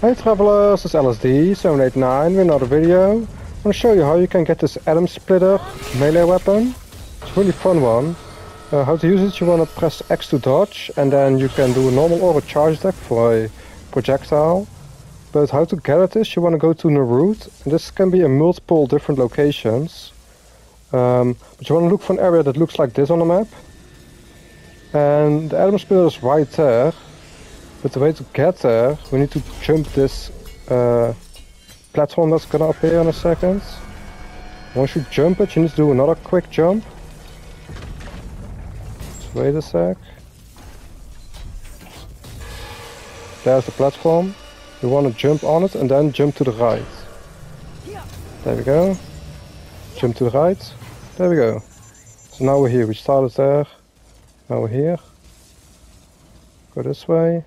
Hey travelers, this is LSD789 with another video. I'm going to show you how you can get this atom splitter melee weapon. It's a really fun one. How to use it, you want to press X to dodge and then you can do a normal or a charge attack for a projectile. But how to get it is you want to go to Nerud. This can be in multiple different locations. But you want to look for an area that looks like this on the map. And the atom splitter is right there. But the way to get there, we need to jump this platform that's gonna appear in a second. Once you jump it, you need to do another quick jump. Just wait a sec. There's the platform. You wanna jump on it and then jump to the right. There we go. Jump to the right. There we go. So now we're here. We started there. Now we're here. Go this way.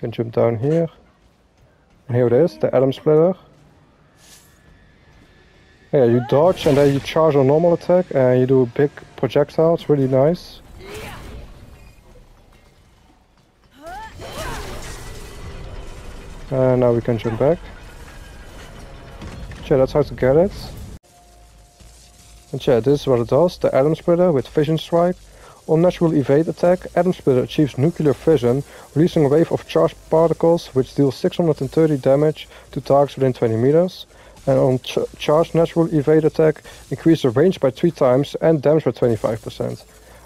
Can jump down here. And here it is, the atom splitter. Yeah, you dodge and then you charge a normal attack and you do a big projectile. It's really nice. And now we can jump back. Yeah, that's how to get it. And yeah, this is what it does, the atom splitter with vision strike. On natural evade attack, atom splitter achieves nuclear fission, releasing a wave of charged particles which deals 630 damage to targets within 20 meters. And on charged natural evade attack, increase the range by 3 times and damage by 25%. And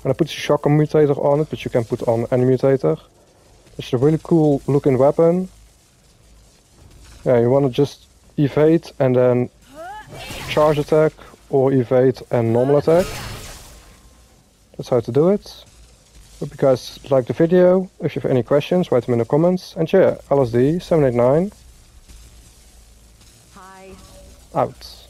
I put the shotgun mutator on it, but you can put on any mutator. It's a really cool looking weapon. Yeah, you want to just evade and then charge attack, or evade and normal attack. That's how to do it. Hope you guys liked the video. If you have any questions, write them in the comments. And yeah, LSD789. Hi. Out.